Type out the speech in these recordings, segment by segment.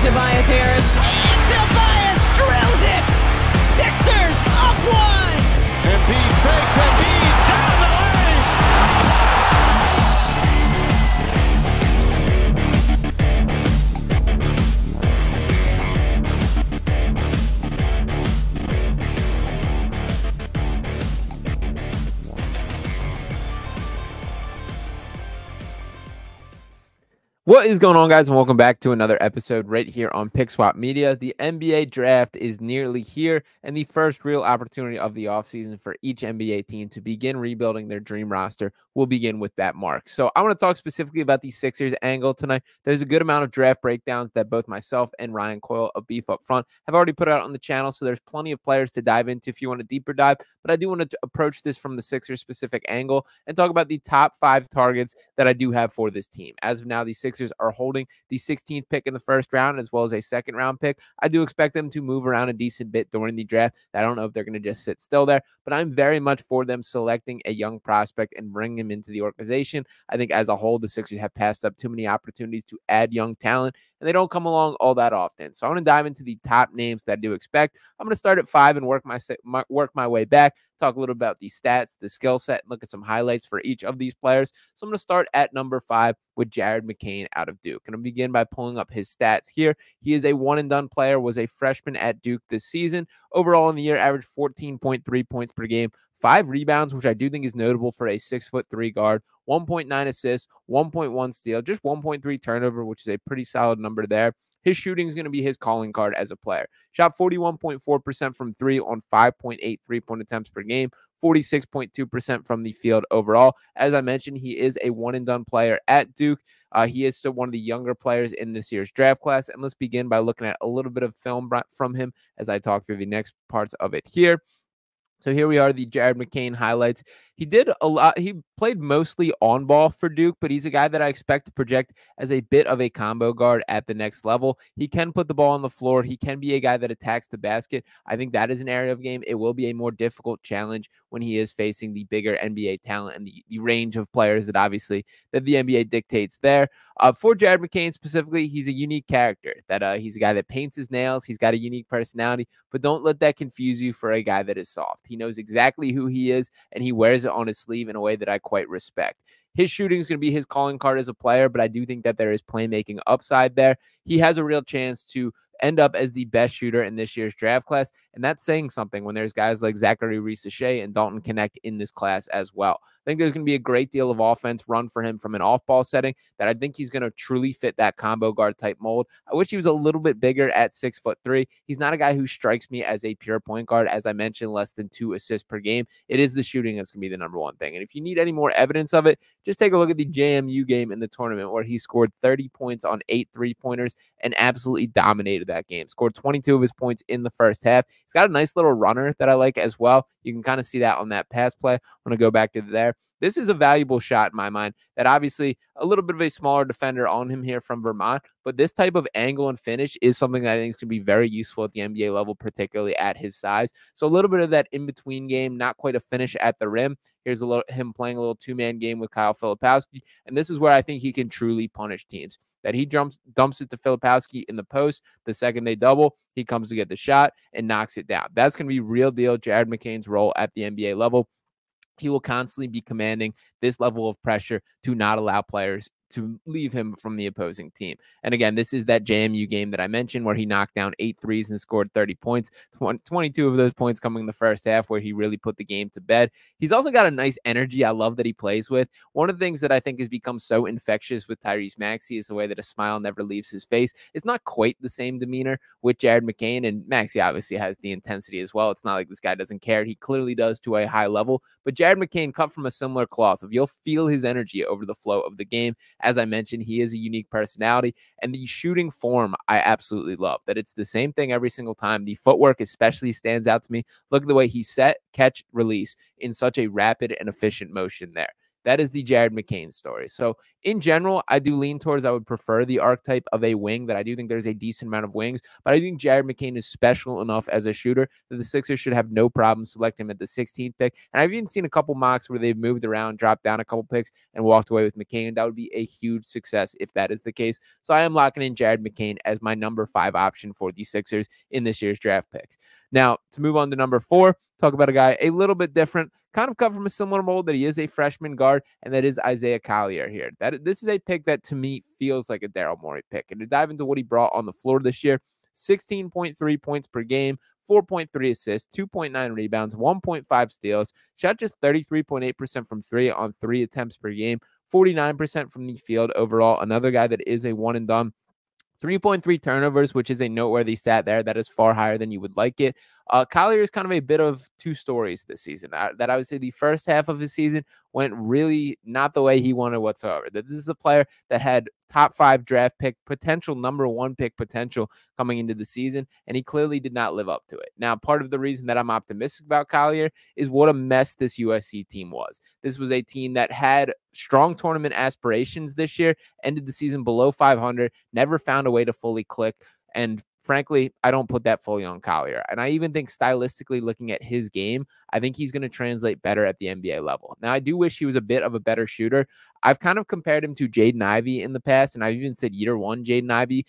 Tobias Harris, and Tobias drills it! Sixers up one! Embiid fakes, Embiid down the lane. What is going on, guys, and welcome back to another episode right here on Pick Swap Media. The NBA draft is nearly here, and the first real opportunity of the offseason for each NBA team to begin rebuilding their dream roster will begin with that mark. So I want to talk specifically about the Sixers angle tonight. There's a good amount of draft breakdowns that both myself and Ryan Coyle of Beef Up Front have already put out on the channel, so there's plenty of players to dive into if you want a deeper dive, but I do want to approach this from the Sixers-specific angle and talk about the top 5 targets that I do have for this team. As of now, the Sixers are holding the 16th pick in the first round as well as a second-round pick. I do expect them to move around a decent bit during the draft. I don't know if they're going to just sit still there, but I'm very much for them selecting a young prospect and bringing him into the organization. I think as a whole, the Sixers have passed up too many opportunities to add young talent, and they don't come along all that often. So I want to dive into the top names that I do expect. I'm going to start at 5 and work my way back, talk a little about the stats, the skill set, and look at some highlights for each of these players. So I'm going to start at number 5 with Jared McCain out of Duke. And I'll begin by pulling up his stats here. He is a one-and-done player, was a freshman at Duke this season. Overall in the year, averaged 14.3 points per game, 5 rebounds, which I do think is notable for a 6'3" guard, 1.9 assists, 1.1 steal, just 1.3 turnover, which is a pretty solid number there. His shooting is going to be his calling card as a player. Shot 41.4% from 3 on 5.8 3-point attempts per game, 46.2% from the field overall. As I mentioned, he is a one-and-done player at Duke. He is still one of the younger players in this year's draft class. And let's begin by looking at a little bit of film from him as I talk through the next parts of it here. So here we are, the Jared McCain highlights. He did a lot. He played mostly on ball for Duke, but he's a guy that I expect to project as a bit of a combo guard at the next level. He can put the ball on the floor. He can be a guy that attacks the basket. I think that is an area of game. It will be a more difficult challenge when he is facing the bigger NBA talent and the range of players that obviously that the NBA dictates there. For Jared McCain specifically, he's a unique character. He's a guy that paints his nails. He's got a unique personality, but don't let that confuse you for a guy that is soft. He knows exactly who he is, and he wears it on his sleeve in a way that I quite respect. His shooting is going to be his calling card as a player, but I do think that there is playmaking upside there. He has a real chance to end up as the best shooter in this year's draft class, and that's saying something when there's guys like Zachary Reese-Shea and Dalton Connect in this class as well. I think there's going to be a great deal of offense run for him from an off-ball setting that I think he's going to truly fit that combo guard type mold. I wish he was a little bit bigger at 6'3". He's not a guy who strikes me as a pure point guard. As I mentioned, less than 2 assists per game. It is the shooting that's going to be the #1 thing. And if you need any more evidence of it, just take a look at the JMU game in the tournament where he scored 30 points on 8 3-pointers and absolutely dominated that game. Scored 22 of his points in the first half. He's got a nice little runner that I like as well. You can kind of see that on that pass play. I'm going to go back to there. This is a valuable shot in my mind that obviously a little bit of a smaller defender on him here from Vermont, but this type of angle and finish is something that I think is going to be very useful at the NBA level, particularly at his size. So a little bit of that in-between game, not quite a finish at the rim. Here's a little him playing a little two-man game with Kyle Filipowski, and this is where I think he can truly punish teams. That he dumps it to Filipowski in the post. The second they double, he comes to get the shot and knocks it down. That's going to be real deal Jared McCain's role at the NBA level. He will constantly be commanding this level of pressure to not allow players to leave him from the opposing team. And again, this is that JMU game that I mentioned where he knocked down 8 threes and scored 30 points, 22 of those points coming in the first half where he really put the game to bed. He's also got a nice energy I love that he plays with. One of the things that I think has become so infectious with Tyrese Maxey is the way that a smile never leaves his face. It's not quite the same demeanor with Jared McCain, and Maxey obviously has the intensity as well. It's not like this guy doesn't care. He clearly does to a high level, but Jared McCain cut from a similar cloth of you'll feel his energy over the flow of the game. As I mentioned, he is a unique personality, and the shooting form I absolutely love. That it's the same thing every single time. The footwork especially stands out to me. Look at the way he set, catch, release in such a rapid and efficient motion there. That is the Jared McCain story. So in general, I do lean towards, I would prefer the archetype of a wing, that I do think there's a decent amount of wings, but I think Jared McCain is special enough as a shooter that the Sixers should have no problem selecting him at the 16th pick. And I've even seen a couple mocks where they've moved around, dropped down a couple picks, and walked away with McCain. That would be a huge success if that is the case. So I am locking in Jared McCain as my number 5 option for the Sixers in this year's draft picks. Now, to move on to number 4, talk about a guy a little bit different, kind of cut from a similar mold, that he is a freshman guard, and that is Isaiah Collier here. This is a pick that, to me, feels like a Daryl Morey pick. And to dive into what he brought on the floor this year, 16.3 points per game, 4.3 assists, 2.9 rebounds, 1.5 steals, shot just 33.8% from three on 3 attempts per game, 49% from the field overall. Another guy that is a one and done. 3.3 turnovers, which is a noteworthy stat there. That is far higher than you would like it. Collier is kind of a bit of two stories this season. That I would say the first half of his season went really not the way he wanted whatsoever. That this is a player that had top 5 draft pick potential, number 1 pick potential coming into the season, and he clearly did not live up to it. Now, part of the reason that I'm optimistic about Collier is what a mess this USC team was. This was a team that had strong tournament aspirations this year, ended the season below 500, never found a way to fully click, and frankly, I don't put that fully on Collier. And I even think stylistically looking at his game, I think he's going to translate better at the NBA level. Now, I do wish he was a bit of a better shooter. I've kind of compared him to Jaden Ivey in the past, and I've even said year one Jaden Ivey.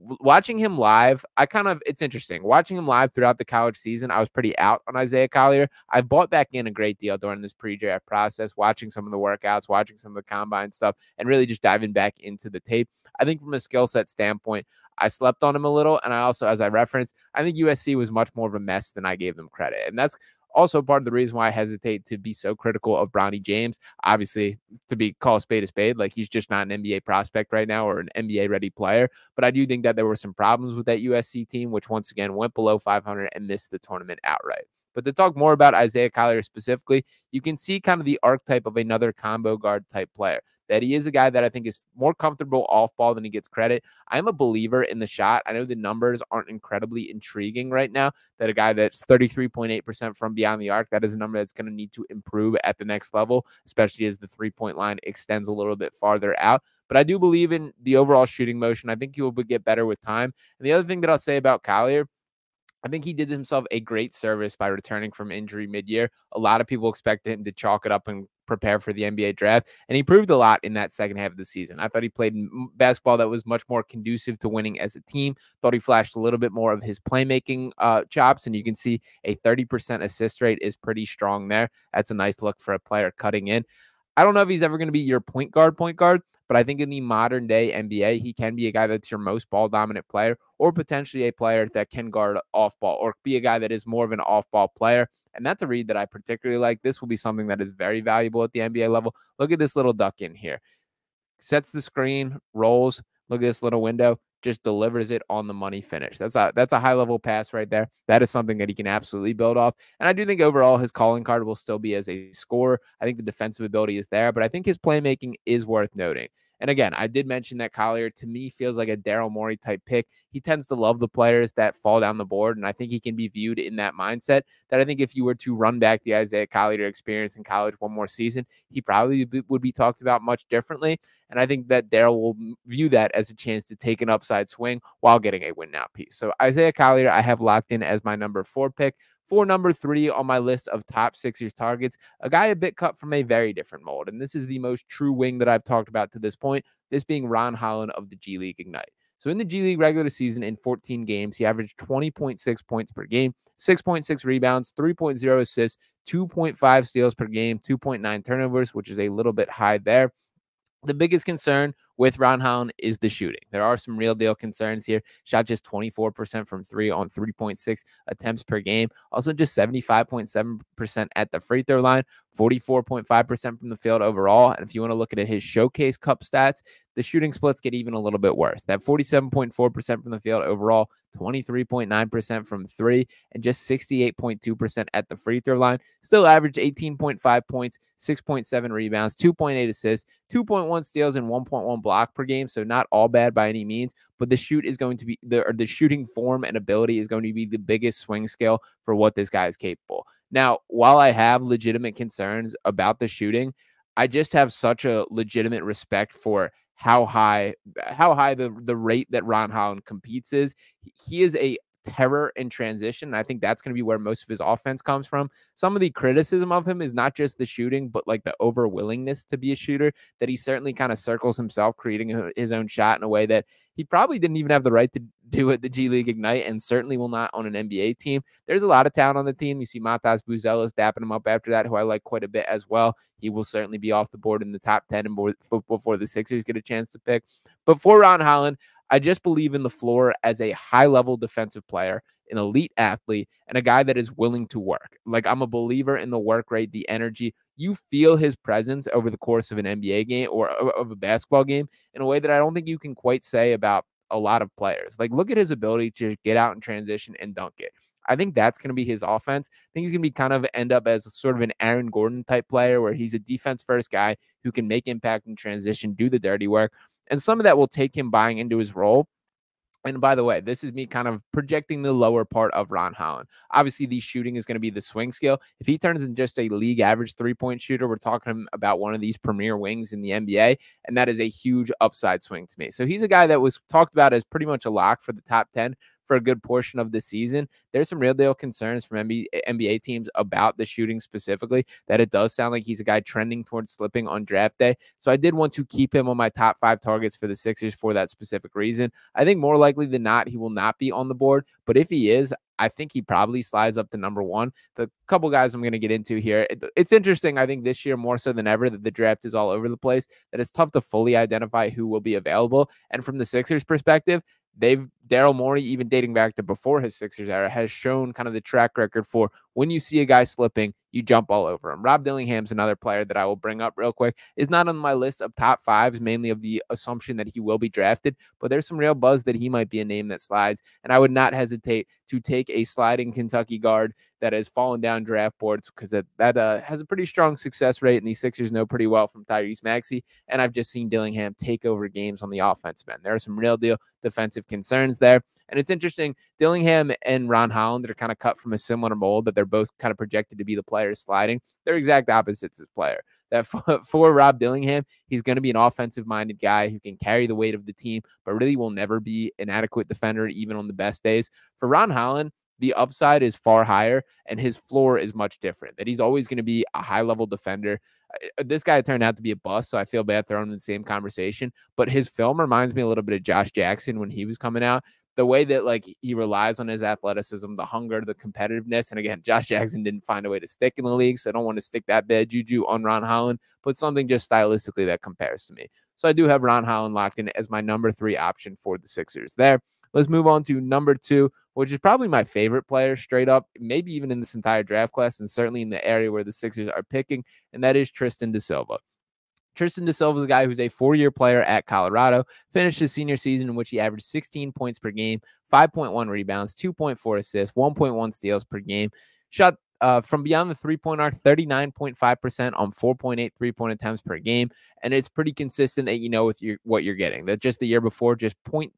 Watching him live, it's interesting. Watching him live throughout the college season, I was pretty out on Isaiah Collier. I've bought back in a great deal during this pre-draft process, watching some of the workouts, watching some of the combine stuff, and really just diving back into the tape. I think from a skill set standpoint, I slept on him a little, and I also, as I referenced, I think USC was much more of a mess than I gave them credit. And that's also part of the reason why I hesitate to be so critical of Bronny James. Obviously, to be called spade a spade, like he's just not an NBA prospect right now or an NBA-ready player. But I do think that there were some problems with that USC team, which once again went below 500 and missed the tournament outright. But to talk more about Isaiah Collier specifically, you can see kind of the archetype of another combo guard type player. That he is a guy that I think is more comfortable off-ball than he gets credit. I'm a believer in the shot. I know the numbers aren't incredibly intriguing right now. That a guy that's 33.8% from beyond the arc, that is a number that's going to need to improve at the next level, especially as the three-point line extends a little bit farther out. But I do believe in the overall shooting motion. I think he will get better with time. And the other thing that I'll say about Collier, I think he did himself a great service by returning from injury mid-year. A lot of people expected him to chalk it up and prepare for the NBA draft, and he proved a lot in that second half of the season. I thought he played basketball that was much more conducive to winning as a team. Thought he flashed a little bit more of his playmaking chops, and you can see a 30% assist rate is pretty strong there. That's a nice look for a player cutting in. I don't know if he's ever going to be your point guard, but I think in the modern day NBA, he can be a guy that's your most ball dominant player, or potentially a player that can guard off ball, or be a guy that is more of an off ball player. And that's a read that I particularly like. This will be something that is very valuable at the NBA level. Look at this little duck in here. Sets the screen, rolls. Look at this little window. Just delivers it on the money finish. That's a high-level pass right there. That is something that he can absolutely build off. And I do think overall his calling card will still be as a scorer. I think the defensive ability is there, but I think his playmaking is worth noting. And again, I did mention that Collier, to me, feels like a Daryl Morey type pick. He tends to love the players that fall down the board, and I think he can be viewed in that mindset. That I think if you were to run back the Isaiah Collier experience in college one more season, he probably would be talked about much differently. And I think that Daryl will view that as a chance to take an upside swing while getting a win-now piece. So Isaiah Collier, I have locked in as my number 4 pick. For number 3 on my list of top Sixers targets, a guy a bit cut from a very different mold. And this is the most true wing that I've talked about to this point, this being Ron Holland of the G League Ignite. So in the G League regular season in 14 games, he averaged 20.6 points per game, 6.6 rebounds, 3.0 assists, 2.5 steals per game, 2.9 turnovers, which is a little bit high there. The biggest concern with Ron Holland is the shooting. There are some real deal concerns here. Shot just 24% from three on 3.6 attempts per game. Also just 75.7% at the free throw line, 44.5% from the field overall. And if you want to look at his Showcase Cup stats, the shooting splits get even a little bit worse. That 47.4% from the field overall, 23.9% from three, and just 68.2% at the free throw line. Still averaged 18.5 points, 6.7 rebounds, 2.8 assists, 2.1 steals, and 1.1 block per game. So not all bad by any means, but the shoot is going to be the shooting form and ability is going to be the biggest swing scale for what this guy is capable. Now, while I have legitimate concerns about the shooting, I just have such a legitimate respect for how high the rate that Ron Holland competes is. He is a terror in transition. And I think that's going to be where most of his offense comes from. Some of the criticism of him is not just the shooting, but like the over willingness to be a shooter, that he certainly kind of circles himself, creating his own shot in a way that he probably didn't even have the right to do at the G League Ignite, and certainly will not on an NBA team. There's a lot of talent on the team. You see Matas Buzelis dapping him up after that, who I like quite a bit as well. He will certainly be off the board in the top 10 and before the Sixers get a chance to pick. But for Ron Holland, I just believe in the floor as a high-level defensive player, an elite athlete, and a guy that is willing to work. Like, I'm a believer in the work rate, the energy. You feel his presence over the course of an NBA game or of a basketball game in a way that I don't think you can quite say about a lot of players. Like, look at his ability to get out and transition and dunk it. I think that's going to be his offense. I think he's going to be kind of end up as sort of an Aaron Gordon type player, where he's a defense-first guy who can make impact in transition, do the dirty work. And some of that will take him buying into his role. And by the way, this is me kind of projecting the lower part of Ron Holland. Obviously, the shooting is going to be the swing skill. If he turns into just a league average three-point shooter, we're talking about one of these premier wings in the NBA, and that is a huge upside swing to me. So he's a guy that was talked about as pretty much a lock for the top 10 for a good portion of the season. There's some real deal concerns from NBA teams about the shooting specifically, that it does sound like he's a guy trending towards slipping on draft day. So I did want to keep him on my top 5 targets for the Sixers for that specific reason. I think more likely than not, he will not be on the board. But if he is, I think he probably slides up to number 1. The couple guys I'm going to get into here, it's interesting, I think this year more so than ever that the draft is all over the place, that it's tough to fully identify who will be available. And from the Sixers perspective, Daryl Morey, even dating back to before his Sixers era, has shown kind of the track record for when you see a guy slipping, you jump all over him. Rob Dillingham's another player that I will bring up real quick. Is not on my list of top 5s, mainly of the assumption that he will be drafted, but there's some real buzz that he might be a name that slides, and I would not hesitate to take a sliding Kentucky guard that has fallen down draft boards, because that has a pretty strong success rate, and the Sixers know pretty well from Tyrese Maxey, and I've just seen Dillingham take over games on the offensive end. There are some real deal defensive concerns there, and it's interesting. Dillingham and Ron Holland are kind of cut from a similar mold, but they're both kind of projected to be the players sliding. They're exact opposites as player. That for Rob Dillingham, he's going to be an offensive-minded guy who can carry the weight of the team, but really will never be an adequate defender, even on the best days. For Ron Holland, the upside is far higher, and his floor is much different, that he's always going to be a high-level defender. This guy turned out to be a bust, so I feel bad throwing him in the same conversation, but his film reminds me a little bit of Josh Jackson when he was coming out. The way that, like, he relies on his athleticism, the hunger, the competitiveness. And again, Josh Jackson didn't find a way to stick in the league, so I don't want to stick that bad juju on Ron Holland, but something just stylistically that compares to me. So I do have Ron Holland locked in as my number 3 option for the Sixers there. Let's move on to number 2, which is probably my favorite player straight up, maybe even in this entire draft class, and certainly in the area where the Sixers are picking, and that is Tristan Da Silva. Tristan Da Silva is a guy who's a 4-year player at Colorado, finished his senior season in which he averaged 16 points per game, 5.1 rebounds, 2.4 assists, 1.1 steals per game, shot from beyond the three-point arc 39.5% on 4.8 three-point attempts per game. And it's pretty consistent that you know with what you're getting. That just the year before, just 0.01%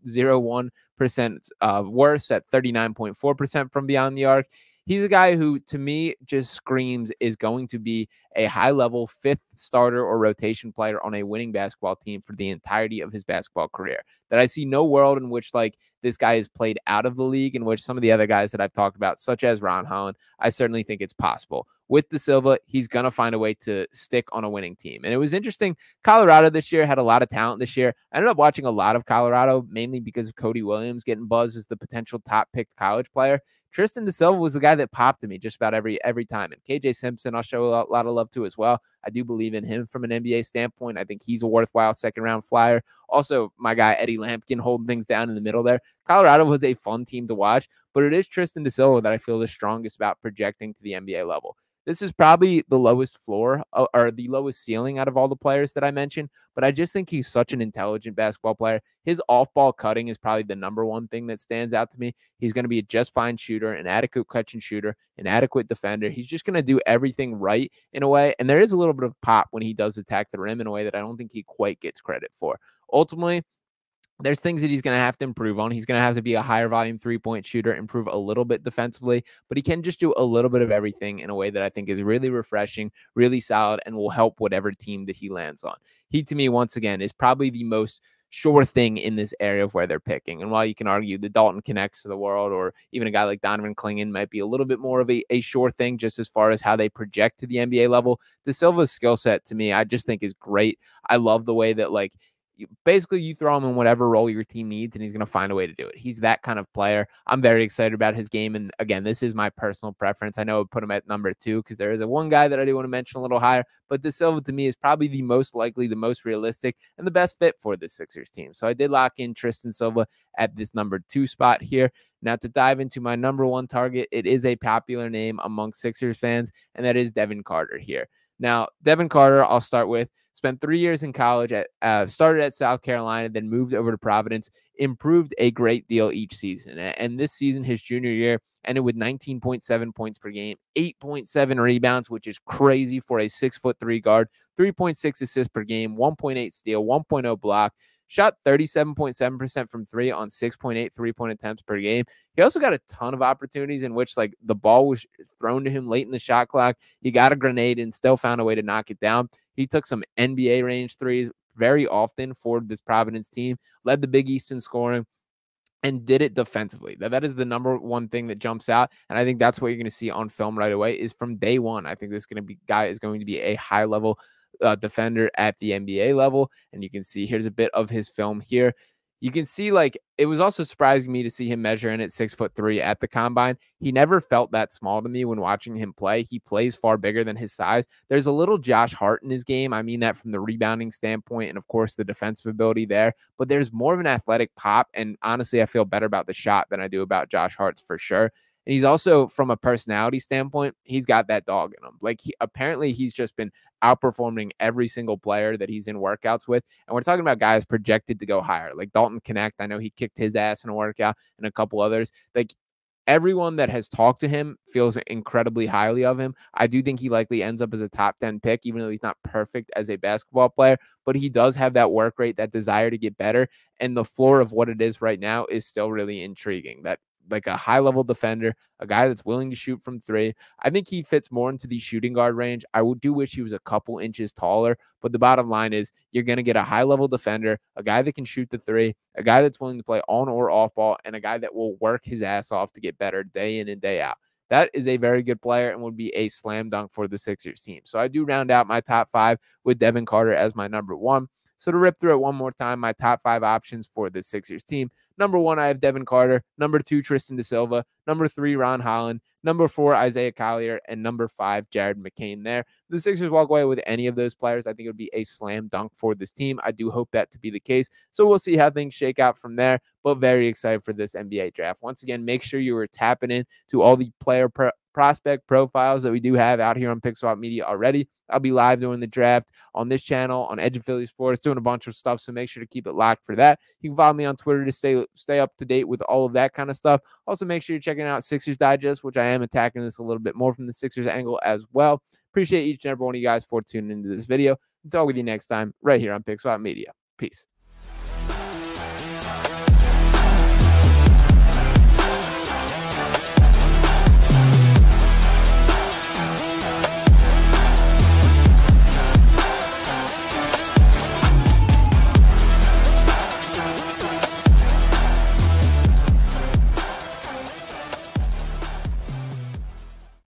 worse at 39.4% from beyond the arc. He's a guy who, to me, just screams is going to be a high-level 5th starter or rotation player on a winning basketball team for the entirety of his basketball career. That I see no world in which, like, this guy is played out of the league, in which some of the other guys that I've talked about, such as Ron Holland, I certainly think it's possible. With Da Silva, he's going to find a way to stick on a winning team. And it was interesting. Colorado this year had a lot of talent this year. I ended up watching a lot of Colorado, mainly because of Cody Williams getting buzzed as the potential top-picked college player. Tristan Da Silva was the guy that popped to me just about every time. And K.J. Simpson, I'll show a lot of love to as well. I do believe in him from an NBA standpoint. I think he's a worthwhile second-round flyer. Also, my guy Eddie Lampkin holding things down in the middle there. Colorado was a fun team to watch, but it is Tristan Da Silva that I feel the strongest about projecting to the NBA level. This is probably the lowest floor or the lowest ceiling out of all the players that I mentioned, but I just think he's such an intelligent basketball player. His off-ball cutting is probably the number one thing that stands out to me. He's going to be a just fine shooter, an adequate catch and shooter, an adequate defender. He's just going to do everything right in a way, and there is a little bit of pop when he does attack the rim in a way that I don't think he quite gets credit for. Ultimately, there's things that he's going to have to improve on. He's going to have to be a higher volume three-point shooter, improve a little bit defensively, but he can just do a little bit of everything in a way that I think is really refreshing, really solid, and will help whatever team that he lands on. He, to me, once again, is probably the most sure thing in this area of where they're picking. And while you can argue the Dalton Connects of the world or even a guy like Donovan Clingan might be a little bit more of a sure thing just as far as how they project to the NBA level, Da Silva's skill set to me I just think is great. I love the way that like basically you throw him in whatever role your team needs and he's going to find a way to do it. He's that kind of player. I'm very excited about his game. And again, this is my personal preference. I know I put him at number two because there is one guy that I do want to mention a little higher, but Da Silva to me is probably the most likely, the most realistic, and the best fit for this Sixers team. So I did lock in Tristan Silva at this number two spot here. Now to dive into my number one target, it is a popular name among Sixers fans, and that is Devin Carter here. Now, Devin Carter, I'll start with, spent 3 years in college, started at South Carolina, then moved over to Providence, improved a great deal each season. And this season, his junior year, ended with 19.7 points per game, 8.7 rebounds, which is crazy for a 6'3" guard, 3.6 assists per game, 1.8 steal, 1.0 block, shot 37.7% from three on 6.8 three-point attempts per game. He also got a ton of opportunities in which like the ball was thrown to him late in the shot clock. He got a grenade and still found a way to knock it down. He took some NBA range threes very often for this Providence team, led the Big East in scoring, and did it defensively. That is the number one thing that jumps out, and I think that's what you're going to see on film right away is from day one. I think this guy is going to be a high-level defender at the NBA level. And you can see here's a bit of his film here. You can see like it was also surprising me to see him measure in at 6'3" at the combine. He never felt that small to me when watching him play. He plays far bigger than his size. There's a little Josh Hart in his game. I mean that from the rebounding standpoint and of course the defensive ability there, but there's more of an athletic pop, and honestly I feel better about the shot than I do about Josh Hart's for sure. And he's also, from a personality standpoint, he's got that dog in him. Like, apparently he's just been outperforming every single player that he's in workouts with. And we're talking about guys projected to go higher, like Dalton Connect. I know he kicked his ass in a workout, and a couple others. Like, everyone that has talked to him feels incredibly highly of him. I do think he likely ends up as a top 10 pick, even though he's not perfect as a basketball player. But he does have that work rate, that desire to get better. And the floor of what it is right now is still really intriguing. That like a high-level defender, a guy that's willing to shoot from three. I think he fits more into the shooting guard range. I do wish he was a couple inches taller, but the bottom line is you're going to get a high-level defender, a guy that can shoot the three, a guy that's willing to play on or off ball, and a guy that will work his ass off to get better day in and day out. That is a very good player and would be a slam dunk for the Sixers team. So I do round out my top five with Devin Carter as my number one. So to rip through it one more time, my top five options for the Sixers team. Number one, I have Devin Carter. Number two, Tristan Da Silva. Number three, Ron Holland. Number four, Isaiah Collier. And number five, Jared McCain there. The Sixers walk away with any of those players. I think it would be a slam dunk for this team. I do hope that to be the case. So we'll see how things shake out from there. But very excited for this NBA draft. Once again, make sure you are tapping in to all the player prospect profiles that we do have out here on Pick Swap Media already. I'll be live during the draft on this channel, on Edge Affiliate Sports, doing a bunch of stuff, so make sure to keep it locked for that. You can follow me on Twitter to stay up to date with all of that kind of stuff. Also, make sure you're checking out Sixers Digest, which I am attacking this a little bit more from the Sixers angle as well. Appreciate each and every one of you guys for tuning into this video. I'll talk with you next time right here on Pick Swap Media. Peace.